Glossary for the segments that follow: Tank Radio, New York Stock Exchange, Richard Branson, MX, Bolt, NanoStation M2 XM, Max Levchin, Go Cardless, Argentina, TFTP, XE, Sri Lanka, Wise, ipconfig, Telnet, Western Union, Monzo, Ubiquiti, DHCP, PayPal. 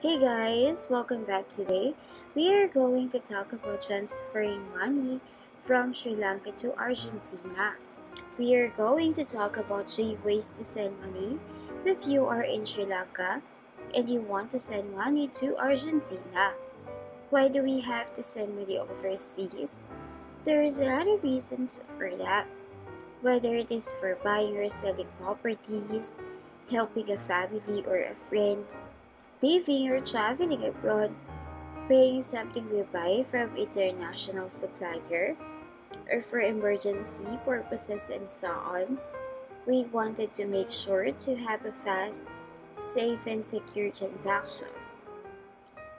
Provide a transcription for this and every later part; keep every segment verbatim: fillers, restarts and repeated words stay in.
Hey guys, welcome back. Today we are going to talk about transferring money from Sri Lanka to Argentina. We are going to talk about three ways to send money if you are in Sri Lanka and you want to send money to Argentina. Why do we have to send money overseas? There is a lot of reasons for that, whether it is for buying or selling properties, helping a family or a friend, living or traveling abroad, paying something we buy from international supplier, or for emergency purposes and so on. We wanted to make sure to have a fast, safe, and secure transaction.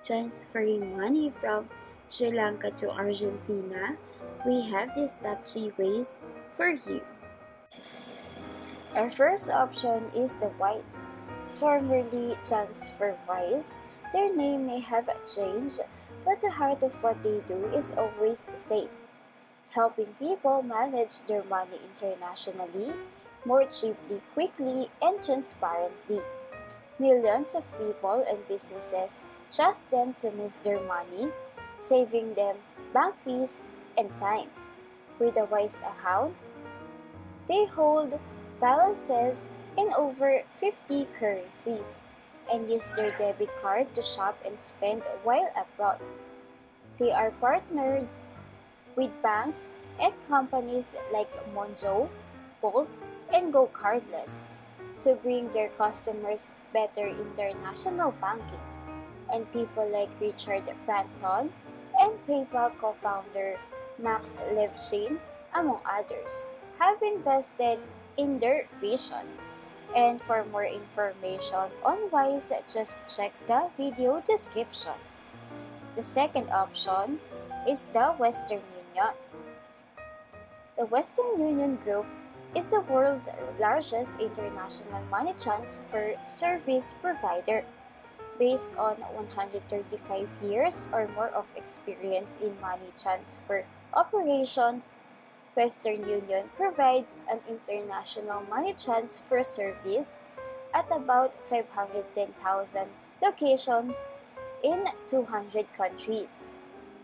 Transferring money from Sri Lanka to Argentina, we have these top three ways for you. Our first option is the Wise, formerly transfer Wise. Their name may have changed, but the heart of what they do is always the same: helping people manage their money internationally, more cheaply, quickly, and transparently. Millions of people and businesses trust them to move their money, saving them bank fees and time. With a Wise account, they hold balances in over fifty currencies and use their debit card to shop and spend while abroad. They are partnered with banks and companies like Monzo, Bolt, and Go Cardless to bring their customers better international banking. And people like Richard Branson and PayPal co-founder Max Levchin, among others, have invested in their vision. And for more information on Wise, just check the video description. The second option is the Western Union. The Western Union Group is the world's largest international money transfer service provider. Based on one hundred thirty-five years or more of experience in money transfer operations, Western Union provides an international money transfer service at about five hundred ten thousand locations in two hundred countries.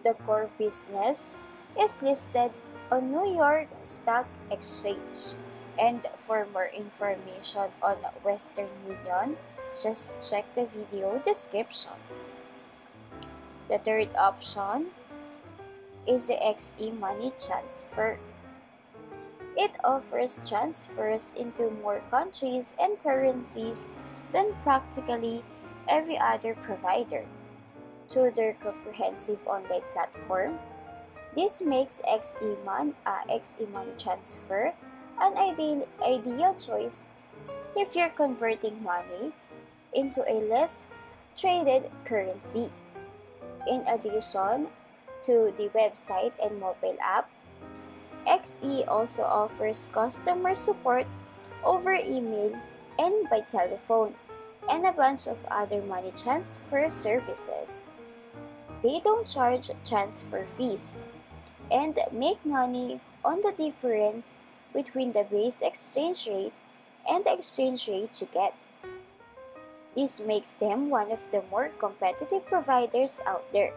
The core business is listed on New York Stock Exchange. And for more information on Western Union, just check the video description. The third option is the X E money transfer. It offers transfers into more countries and currencies than practically every other provider. Through their comprehensive online platform, this makes X E, mon, uh, X E money transfer an ideal, ideal choice if you're converting money into a less traded currency. In addition to the website and mobile app, X E also offers customer support over email and by telephone, and a bunch of other money transfer services. They don't charge transfer fees and make money on the difference between the base exchange rate and the exchange rate you get. This makes them one of the more competitive providers out there,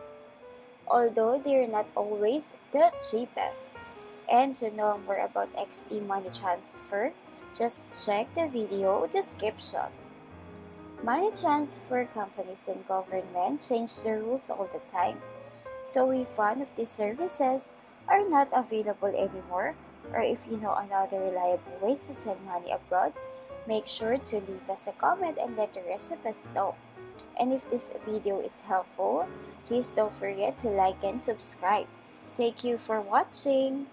although they're not always the cheapest. And to know more about X E money transfer, just check the video description. Money transfer companies and government change their rules all the time, so if one of these services are not available anymore, or if you know another reliable ways to send money abroad, make sure to leave us a comment and let the rest of us know. And if this video is helpful, please don't forget to like and subscribe. Thank you for watching.